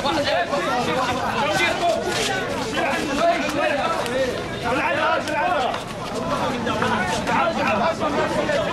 بالعلى بالعلى.